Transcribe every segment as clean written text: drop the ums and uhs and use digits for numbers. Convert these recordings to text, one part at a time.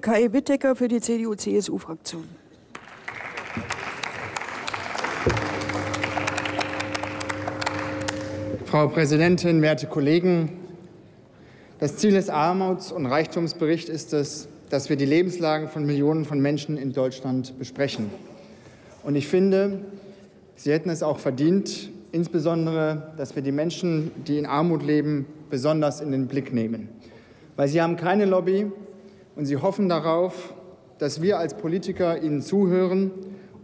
Kai Whittaker für die CDU-CSU-Fraktion. Frau Präsidentin, werte Kollegen! Das Ziel des Armuts- und Reichtumsberichts ist es, dass wir die Lebenslagen von Millionen von Menschen in Deutschland besprechen. Und ich finde, sie hätten es auch verdient, insbesondere, dass wir die Menschen, die in Armut leben, besonders in den Blick nehmen. Weil sie haben keine Lobby. Und sie hoffen darauf, dass wir als Politiker ihnen zuhören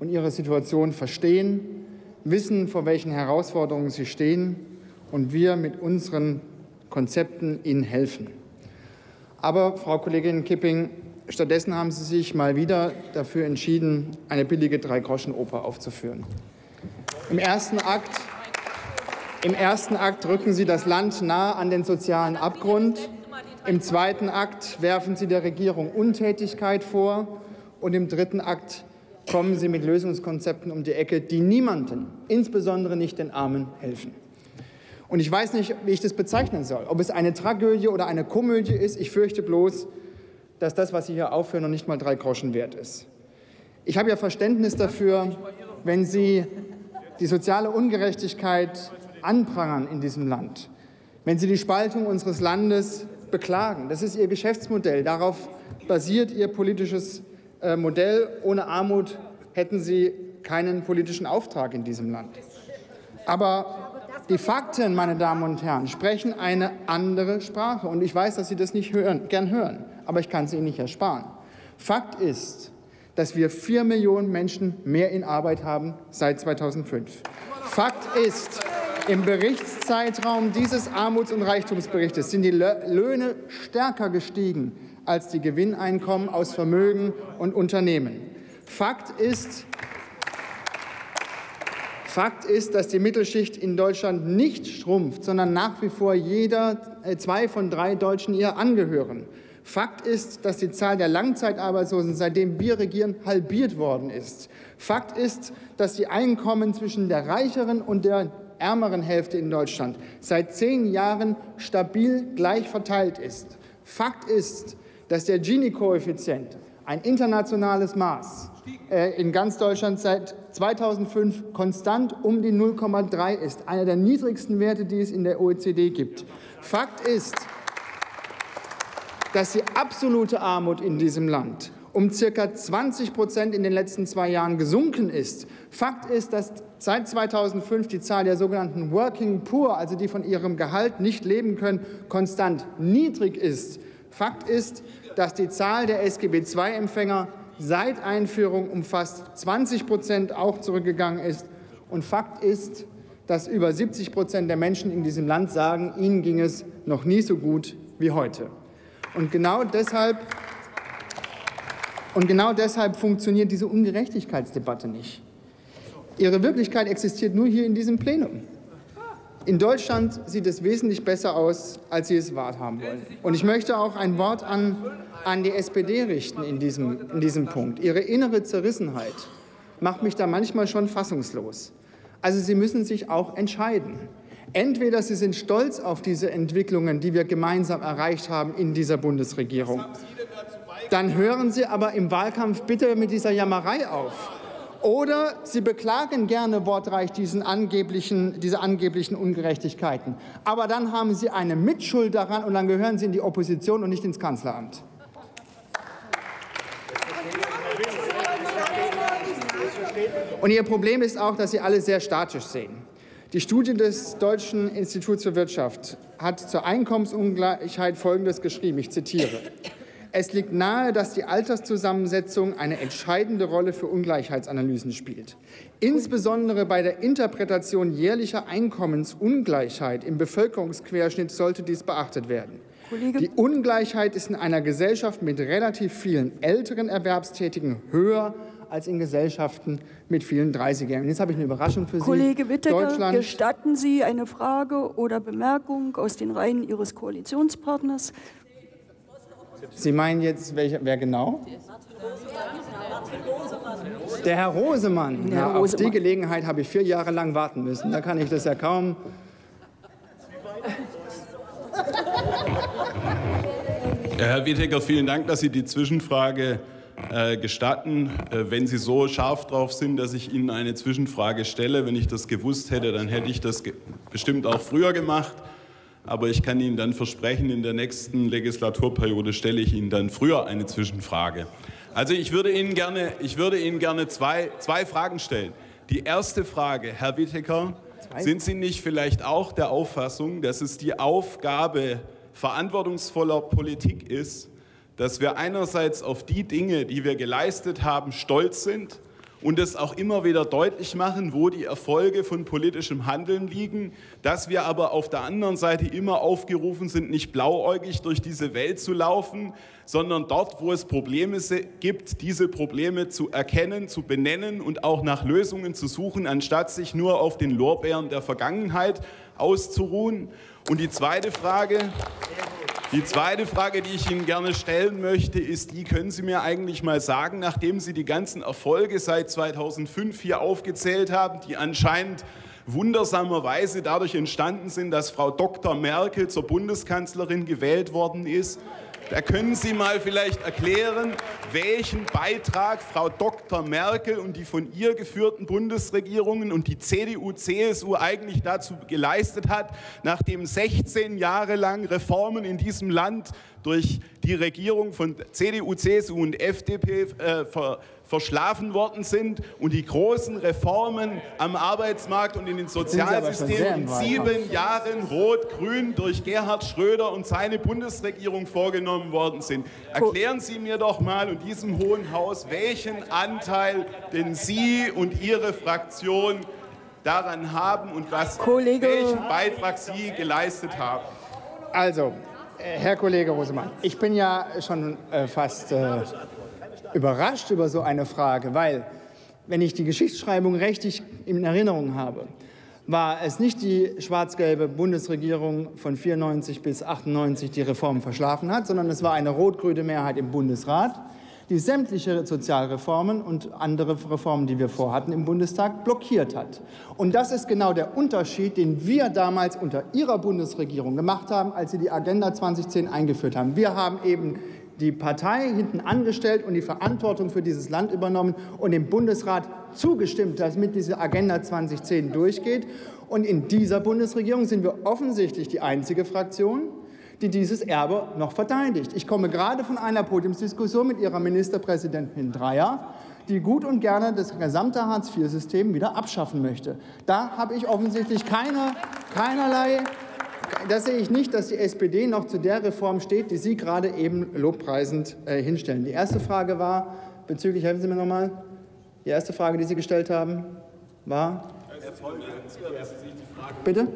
und ihre Situation verstehen, wissen, vor welchen Herausforderungen sie stehen und wir mit unseren Konzepten ihnen helfen. Aber, Frau Kollegin Kipping, stattdessen haben Sie sich mal wieder dafür entschieden, eine billige Dreigroschenoper aufzuführen. Im ersten Akt rücken Sie das Land nahe an den sozialen Abgrund. Im zweiten Akt werfen Sie der Regierung Untätigkeit vor. Und im dritten Akt kommen Sie mit Lösungskonzepten um die Ecke, die niemandem, insbesondere nicht den Armen, helfen. Und ich weiß nicht, wie ich das bezeichnen soll, ob es eine Tragödie oder eine Komödie ist. Ich fürchte bloß, dass das, was Sie hier aufführen, noch nicht mal 3 Groschen wert ist. Ich habe ja Verständnis dafür, wenn Sie die soziale Ungerechtigkeit anprangern in diesem Land, wenn Sie die Spaltung unseres Landes beklagen. Das ist Ihr Geschäftsmodell. Darauf basiert Ihr politisches Modell. Ohne Armut hätten Sie keinen politischen Auftrag in diesem Land. Aber die Fakten, meine Damen und Herren, sprechen eine andere Sprache. Und ich weiß, dass Sie das nicht gern hören, aber ich kann es Ihnen nicht ersparen. Fakt ist, dass wir 4 Millionen Menschen mehr in Arbeit haben seit 2005. Fakt ist, im Berichtszeitraum dieses Armuts- und Reichtumsberichtes sind die Löhne stärker gestiegen als die Gewinneinkommen aus Vermögen und Unternehmen. Fakt ist, dass die Mittelschicht in Deutschland nicht schrumpft, sondern nach wie vor 2 von 3 Deutschen ihr angehören. Fakt ist, dass die Zahl der Langzeitarbeitslosen, seitdem wir regieren, halbiert worden ist. Fakt ist, dass die Einkommen zwischen der reicheren und der ärmeren Hälfte in Deutschland seit 10 Jahren stabil gleich verteilt ist. Fakt ist, dass der Gini-Koeffizient, ein internationales Maß, in ganz Deutschland seit 2005 konstant um die 0,3 ist, einer der niedrigsten Werte, die es in der OECD gibt. Fakt ist, dass die absolute Armut in diesem Land um ca. 20% in den letzten 2 Jahren gesunken ist. Fakt ist, dass seit 2005 die Zahl der sogenannten Working Poor, also die von ihrem Gehalt nicht leben können, konstant niedrig ist. Fakt ist, dass die Zahl der SGB-II-Empfänger seit Einführung um fast 20% auch zurückgegangen ist. Und Fakt ist, dass über 70% der Menschen in diesem Land sagen, ihnen ging es noch nie so gut wie heute. Und genau deshalb funktioniert diese Ungerechtigkeitsdebatte nicht. Ihre Wirklichkeit existiert nur hier in diesem Plenum. In Deutschland sieht es wesentlich besser aus, als Sie es wahrhaben wollen. Und ich möchte auch ein Wort an die SPD richten in diesem Punkt. Ihre innere Zerrissenheit macht mich da manchmal schon fassungslos. Also Sie müssen sich auch entscheiden. Entweder Sie sind stolz auf diese Entwicklungen, die wir gemeinsam erreicht haben in dieser Bundesregierung. Dann hören Sie aber im Wahlkampf bitte mit dieser Jammerei auf. Oder Sie beklagen gerne wortreich diese angeblichen Ungerechtigkeiten. Aber dann haben Sie eine Mitschuld daran und dann gehören Sie in die Opposition und nicht ins Kanzleramt. Und Ihr Problem ist auch, dass Sie alle sehr statisch sehen. Die Studie des Deutschen Instituts für Wirtschaft hat zur Einkommensungleichheit Folgendes geschrieben, ich zitiere: Es liegt nahe, dass die Alterszusammensetzung eine entscheidende Rolle für Ungleichheitsanalysen spielt. Insbesondere bei der Interpretation jährlicher Einkommensungleichheit im Bevölkerungsquerschnitt sollte dies beachtet werden. Die Ungleichheit ist in einer Gesellschaft mit relativ vielen älteren Erwerbstätigen höher als in Gesellschaften mit vielen 30-Jährigen. Jetzt habe ich eine Überraschung für Sie. Kollege Whittaker, gestatten Sie eine Frage oder Bemerkung aus den Reihen Ihres Koalitionspartners? Sie meinen jetzt, wer genau? Der Herr Rosemann. Ja, auf die Gelegenheit habe ich 4 Jahre lang warten müssen. Da kann ich das ja kaum. Ja, Herr Whittaker, vielen Dank, dass Sie die Zwischenfrage gestatten. Wenn Sie so scharf drauf sind, dass ich Ihnen eine Zwischenfrage stelle, wenn ich das gewusst hätte, dann hätte ich das bestimmt auch früher gemacht. Aber ich kann Ihnen dann versprechen, in der nächsten Legislaturperiode stelle ich Ihnen dann früher eine Zwischenfrage. Also ich würde Ihnen gerne zwei Fragen stellen. Die erste Frage, Herr Whittaker, sind Sie nicht vielleicht auch der Auffassung, dass es die Aufgabe verantwortungsvoller Politik ist, dass wir einerseits auf die Dinge, die wir geleistet haben, stolz sind und es auch immer wieder deutlich machen, wo die Erfolge von politischem Handeln liegen, dass wir aber auf der anderen Seite immer aufgerufen sind, nicht blauäugig durch diese Welt zu laufen, sondern dort, wo es Probleme gibt, diese Probleme zu erkennen, zu benennen und auch nach Lösungen zu suchen, anstatt sich nur auf den Lorbeeren der Vergangenheit auszuruhen. Und die zweite Frage, die ich Ihnen gerne stellen möchte, ist die, können Sie mir eigentlich mal sagen, nachdem Sie die ganzen Erfolge seit 2005 hier aufgezählt haben, die anscheinend wundersamerweise dadurch entstanden sind, dass Frau Dr. Merkel zur Bundeskanzlerin gewählt worden ist, da können Sie mal vielleicht erklären, welchen Beitrag Frau Dr. Merkel und die von ihr geführten Bundesregierungen und die CDU-CSU eigentlich dazu geleistet hat, nachdem 16 Jahre lang Reformen in diesem Land durch die Regierung von CDU, CSU und FDP verschlafen worden sind und die großen Reformen am Arbeitsmarkt und in den Sozialsystemen in 7 Jahren rot-grün durch Gerhard Schröder und seine Bundesregierung vorgenommen worden sind. Erklären Sie mir doch mal in diesem Hohen Haus, welchen Anteil denn Sie und Ihre Fraktion daran haben und welchen Beitrag Sie geleistet haben. Also, Herr Kollege Rosemann, ich bin ja schon fast überrascht über so eine Frage, weil, wenn ich die Geschichtsschreibung richtig in Erinnerung habe, war es nicht die schwarz-gelbe Bundesregierung von 94 bis 98, die Reformen verschlafen hat, sondern es war eine rot-grüne Mehrheit im Bundesrat, die sämtliche Sozialreformen und andere Reformen, die wir vorhatten, im Bundestag blockiert hat. Und das ist genau der Unterschied, den wir damals unter Ihrer Bundesregierung gemacht haben, als Sie die Agenda 2010 eingeführt haben. Wir haben eben die Partei hinten angestellt und die Verantwortung für dieses Land übernommen und dem Bundesrat zugestimmt, damit diese Agenda 2010 durchgeht. Und in dieser Bundesregierung sind wir offensichtlich die einzige Fraktion, die dieses Erbe noch verteidigt. Ich komme gerade von einer Podiumsdiskussion mit ihrer Ministerpräsidentin Dreyer, die gut und gerne das gesamte Hartz-IV-System wieder abschaffen möchte. Da habe ich offensichtlich keinerlei... Das sehe ich nicht, dass die SPD noch zu der Reform steht, die Sie gerade eben lobpreisend hinstellen. Die erste Frage war bezüglich, helfen Sie mir nochmal, die erste Frage, die Sie gestellt haben, war? Bitte?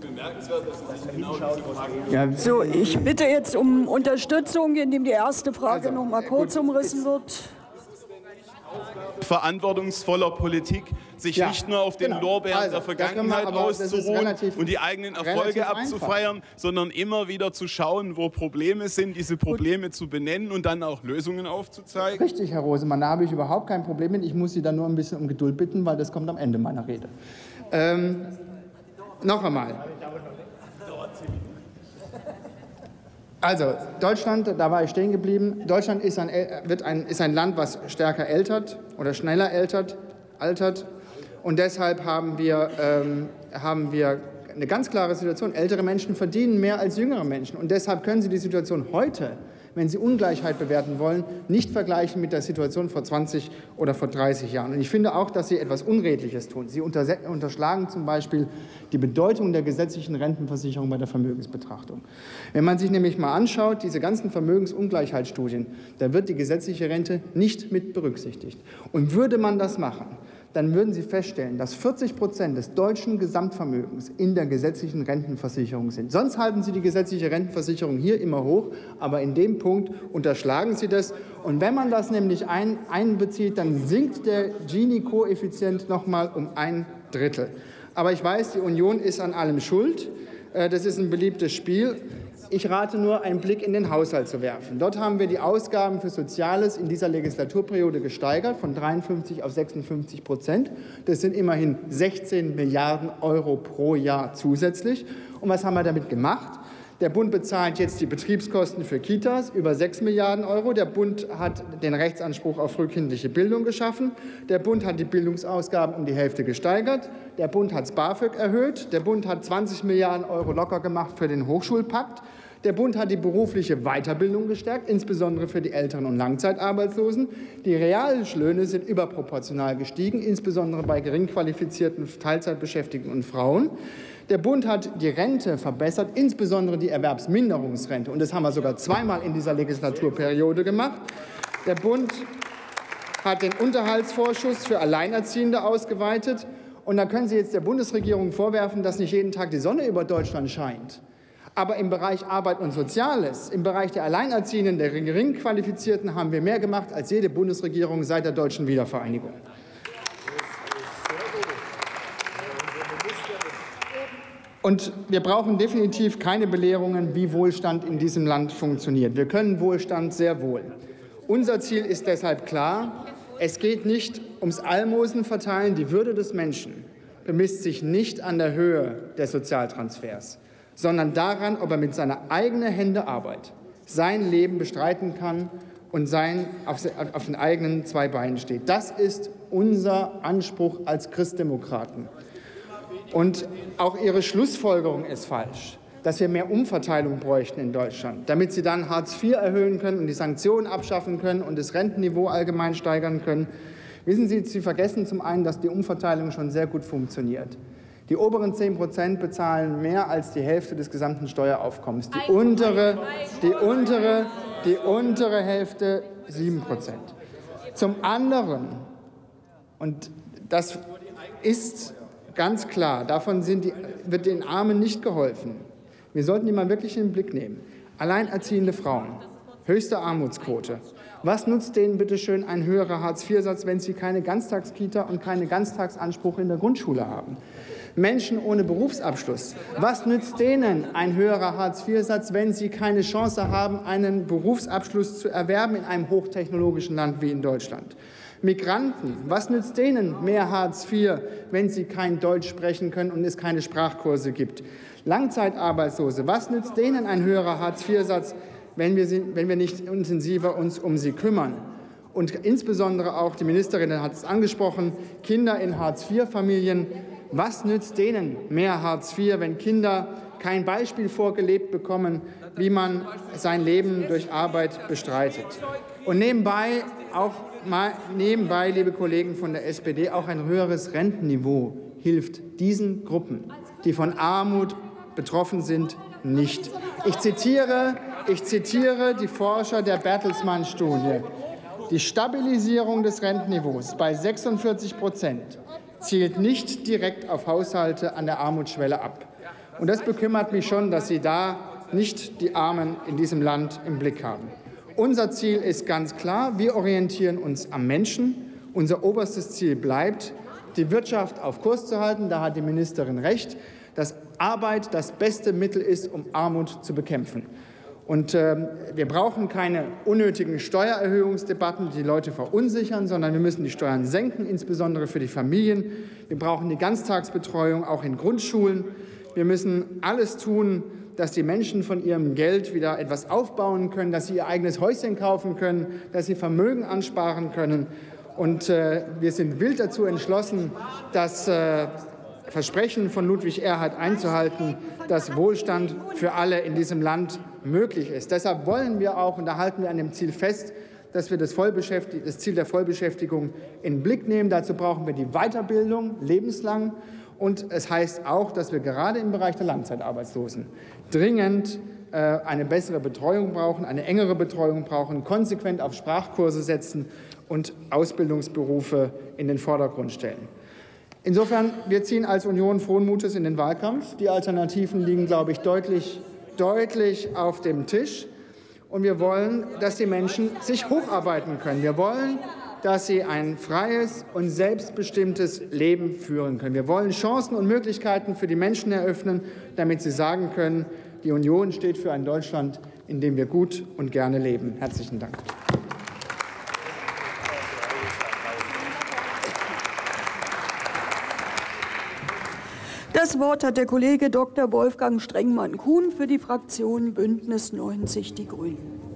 Bemerkenswert, dass Sie sich genau diese Fragen... So, ich bitte jetzt um Unterstützung, indem die erste Frage noch mal kurz umrissen wird. Verantwortungsvoller Politik, sich nicht nur auf den Lorbeeren der Vergangenheit auszuruhen und die eigenen Erfolge abzufeiern, sondern immer wieder zu schauen, wo Probleme sind, diese Probleme zu benennen und dann auch Lösungen aufzuzeigen. Richtig, Herr Rosemann, da habe ich überhaupt kein Problem mit. Ich muss Sie dann nur ein bisschen um Geduld bitten, weil das kommt am Ende meiner Rede. Noch einmal. Also, Deutschland, da war ich stehen geblieben, Deutschland ist ein Land, was stärker altert oder schneller altert. Und deshalb haben wir eine ganz klare Situation. Ältere Menschen verdienen mehr als jüngere Menschen. Und deshalb können Sie die Situation heute, wenn Sie Ungleichheit bewerten wollen, nicht vergleichen mit der Situation vor 20 oder vor 30 Jahren. Und ich finde auch, dass Sie etwas Unredliches tun. Sie unterschlagen zum Beispiel die Bedeutung der gesetzlichen Rentenversicherung bei der Vermögensbetrachtung. Wenn man sich nämlich mal anschaut, diese ganzen Vermögensungleichheitsstudien, da wird die gesetzliche Rente nicht mit berücksichtigt. Und würde man das machen, dann würden Sie feststellen, dass 40% des deutschen Gesamtvermögens in der gesetzlichen Rentenversicherung sind. Sonst halten Sie die gesetzliche Rentenversicherung hier immer hoch, aber in dem Punkt unterschlagen Sie das. Und wenn man das nämlich einbezieht, dann sinkt der Gini-Koeffizient noch mal um 1/3. Aber ich weiß, die Union ist an allem schuld. Das ist ein beliebtes Spiel. Ich rate nur, einen Blick in den Haushalt zu werfen. Dort haben wir die Ausgaben für Soziales in dieser Legislaturperiode gesteigert, von 53 auf 56%. Das sind immerhin 16 Milliarden Euro pro Jahr zusätzlich. Und was haben wir damit gemacht? Der Bund bezahlt jetzt die Betriebskosten für Kitas, über 6 Milliarden Euro. Der Bund hat den Rechtsanspruch auf frühkindliche Bildung geschaffen. Der Bund hat die Bildungsausgaben um die Hälfte gesteigert. Der Bund hat das BAföG erhöht. Der Bund hat 20 Milliarden Euro locker gemacht für den Hochschulpakt. Der Bund hat die berufliche Weiterbildung gestärkt, insbesondere für die Älteren und Langzeitarbeitslosen. Die Reallöhne sind überproportional gestiegen, insbesondere bei geringqualifizierten Teilzeitbeschäftigten und Frauen. Der Bund hat die Rente verbessert, insbesondere die Erwerbsminderungsrente. Und das haben wir sogar zweimal in dieser Legislaturperiode gemacht. Der Bund hat den Unterhaltsvorschuss für Alleinerziehende ausgeweitet. Und da können Sie jetzt der Bundesregierung vorwerfen, dass nicht jeden Tag die Sonne über Deutschland scheint. Aber im Bereich Arbeit und Soziales, im Bereich der Alleinerziehenden, der Geringqualifizierten haben wir mehr gemacht als jede Bundesregierung seit der deutschen Wiedervereinigung. Und wir brauchen definitiv keine Belehrungen, wie Wohlstand in diesem Land funktioniert. Wir können Wohlstand sehr wohl. Unser Ziel ist deshalb klar. Es geht nicht ums Almosenverteilen. Die Würde des Menschen bemisst sich nicht an der Höhe des Sozialtransfers, sondern daran, ob er mit seiner eigenen Hände Arbeit sein Leben bestreiten kann und auf den eigenen zwei Beinen steht. Das ist unser Anspruch als Christdemokraten. Und auch Ihre Schlussfolgerung ist falsch, dass wir mehr Umverteilung bräuchten in Deutschland, damit Sie dann Hartz IV erhöhen können und die Sanktionen abschaffen können und das Rentenniveau allgemein steigern können. Wissen Sie, Sie vergessen zum einen, dass die Umverteilung schon sehr gut funktioniert. Die oberen 10% bezahlen mehr als die Hälfte des gesamten Steueraufkommens. Die untere Hälfte 7%. Zum anderen, und das ist ganz klar, davon wird den Armen nicht geholfen. Wir sollten die mal wirklich in den Blick nehmen. Alleinerziehende Frauen, höchste Armutsquote. Was nutzt denen bitte schön ein höherer Hartz-IV-Satz, wenn sie keine Ganztagskita und keine Ganztagsansprüche in der Grundschule haben? Menschen ohne Berufsabschluss. Was nützt denen ein höherer Hartz-IV-Satz, wenn sie keine Chance haben, einen Berufsabschluss zu erwerben in einem hochtechnologischen Land wie in Deutschland? Migranten. Was nützt denen mehr Hartz IV, wenn sie kein Deutsch sprechen können und es keine Sprachkurse gibt? Langzeitarbeitslose. Was nützt denen ein höherer Hartz-IV-Satz, wenn wir nicht intensiver uns um sie kümmern? Und insbesondere auch, die Ministerin hat es angesprochen, Kinder in Hartz-IV-Familien. Was nützt denen mehr Hartz IV, wenn Kinder kein Beispiel vorgelebt bekommen, wie man sein Leben durch Arbeit bestreitet? Und nebenbei, liebe Kollegen von der SPD, auch ein höheres Rentenniveau hilft diesen Gruppen, die von Armut betroffen sind, nicht. Ich zitiere die Forscher der Bertelsmann-Studie. Die Stabilisierung des Rentenniveaus bei 46% zielt nicht direkt auf Haushalte an der Armutsschwelle ab. Und das bekümmert mich schon, dass Sie da nicht die Armen in diesem Land im Blick haben. Unser Ziel ist ganz klar. Wir orientieren uns am Menschen. Unser oberstes Ziel bleibt, die Wirtschaft auf Kurs zu halten. Da hat die Ministerin recht, dass Arbeit das beste Mittel ist, um Armut zu bekämpfen. Und wir brauchen keine unnötigen Steuererhöhungsdebatten, die Leute verunsichern, sondern wir müssen die Steuern senken, insbesondere für die Familien. Wir brauchen die Ganztagsbetreuung auch in Grundschulen. Wir müssen alles tun, dass die Menschen von ihrem Geld wieder etwas aufbauen können, dass sie ihr eigenes Häuschen kaufen können, dass sie Vermögen ansparen können. Und wir sind wild dazu entschlossen, dass Versprechen von Ludwig Erhard einzuhalten, dass Wohlstand für alle in diesem Land möglich ist. Deshalb wollen wir auch, und da halten wir an dem Ziel fest, dass wir das Ziel der Vollbeschäftigung in den Blick nehmen. Dazu brauchen wir die Weiterbildung lebenslang. Und es heißt auch, dass wir gerade im Bereich der Langzeitarbeitslosen dringend eine bessere Betreuung brauchen, eine engere Betreuung brauchen, konsequent auf Sprachkurse setzen und Ausbildungsberufe in den Vordergrund stellen. Insofern, wir ziehen als Union frohen Mutes in den Wahlkampf. Die Alternativen liegen, glaube ich, deutlich auf dem Tisch. Und wir wollen, dass die Menschen sich hocharbeiten können. Wir wollen, dass sie ein freies und selbstbestimmtes Leben führen können. Wir wollen Chancen und Möglichkeiten für die Menschen eröffnen, damit sie sagen können, die Union steht für ein Deutschland, in dem wir gut und gerne leben. Herzlichen Dank. Das Wort hat der Kollege Dr. Wolfgang Strengmann-Kuhn für die Fraktion Bündnis 90 Die Grünen.